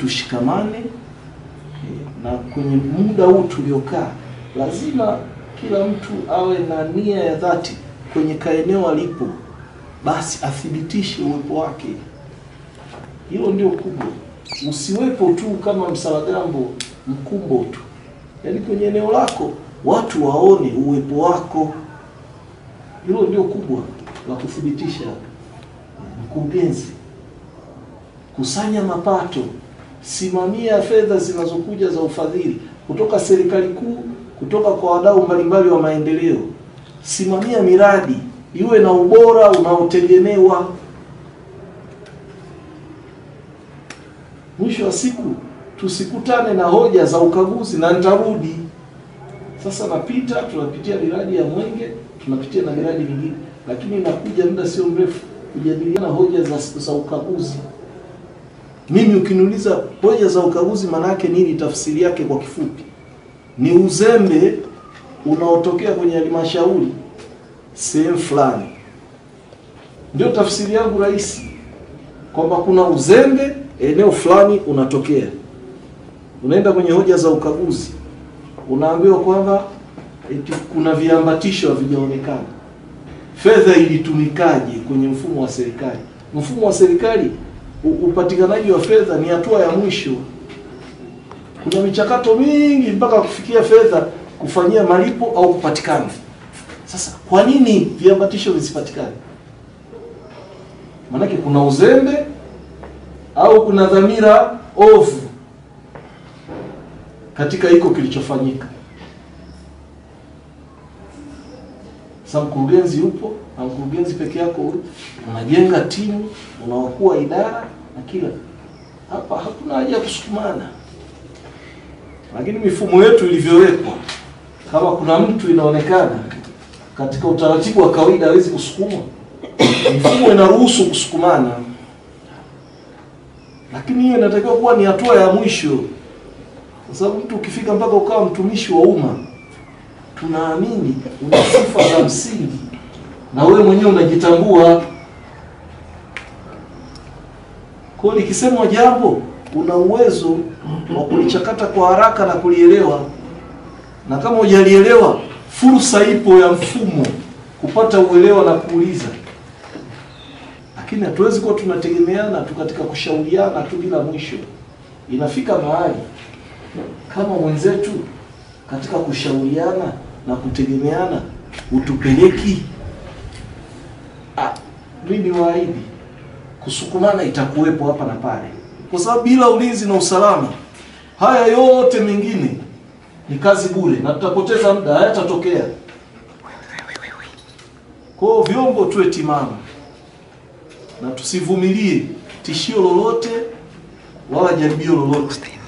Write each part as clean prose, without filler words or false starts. Tushikamane na kwenye muda huu tuliokaa, lazima kila mtu awe na nia ya dhati kwenye kaeneo alipo, basi athibitishe uwepo wake. Hilo ndio kubwa. Usiwepo tu kama msalagambo mkumbo tu, yaani kwenye eneo lako watu waone uwepo wako. Hilo ndio kubwa la kuthibitisha. Mkurugenzi, kusanya mapato, simamia fedha zinazokuja za ufadhili kutoka serikali kuu, kutoka kwa wadau mbalimbali wa maendeleo. Simamia miradi iwe na ubora unaotegemewa. Mwisho wa siku tusikutane na hoja za ukaguzi na nitarudi. Sasa napita, tunapitia miradi ya Mwenge, tunapitia na miradi mingine, lakini inakuja muda sio mrefu kujadiliana hoja za ukaguzi. Mimi ukiniuliza hoja za ukaguzi maana yake nini, tafsiri yake kwa kifupi ni uzembe unaotokea kwenye halmashauri sehemu fulani. Ndio tafsiri yangu rahisi, kwamba kuna uzembe eneo fulani unatokea. Unaenda kwenye hoja za ukaguzi, unaambiwa kwamba kuna viambatisho havijaonekana. Fedha ilitumikaje kwenye mfumo wa serikali? Mfumo wa serikali, upatikanaji wa fedha ni hatua ya mwisho. Kuna michakato mingi mpaka kufikia fedha kufanyia malipo au kupatikana. Sasa kwa nini viambatisho visipatikane? Maana kuna uzembe au kuna dhamira ovu katika iko kilichofanyika. Sasa mkurugenzi yupo, na mkurugenzi peke yako unajenga timu, unawakuwa idara na kila. Hapa hakuna haja ya kusukumana. Lakini mifumo yetu ilivyowekwa, kama kuna mtu inaonekana katika utaratibu wa kawaida hawezi kusukuma, mifumo inaruhusu kusukumana. Lakini hiyo inatakiwa kuwa ni hatua ya mwisho. Kwa sababu mtu ukifika mpaka ukawa mtumishi wa umma, tunaamini una sifa za msingi na wewe mwenyewe unajitambua. Kwa hiyo nikisema jambo una uwezo wa kulichakata kwa haraka na kulielewa, na kama hujalielewa fursa ipo ya mfumo kupata uelewa na kuuliza. Lakini hatuwezi kuwa tunategemeana tu katika kushauriana tu bila mwisho. Inafika mahali kama mwenzetu katika kushauriana na kutegemeana utupeleki. Mimi waahidi kusukumana itakuwepo hapa na pale, kwa sababu bila ulinzi na usalama haya yote mengine ni kazi bure na tutapoteza muda, hayatatokea. Kwa hiyo vyombo tuwe timamu na tusivumilie tishio lolote wala jaribio lolote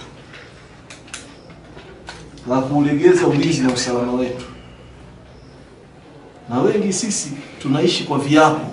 la kulegeza ulinzi na usalama wetu. Na wengi sisi tunaishi kwa viapo.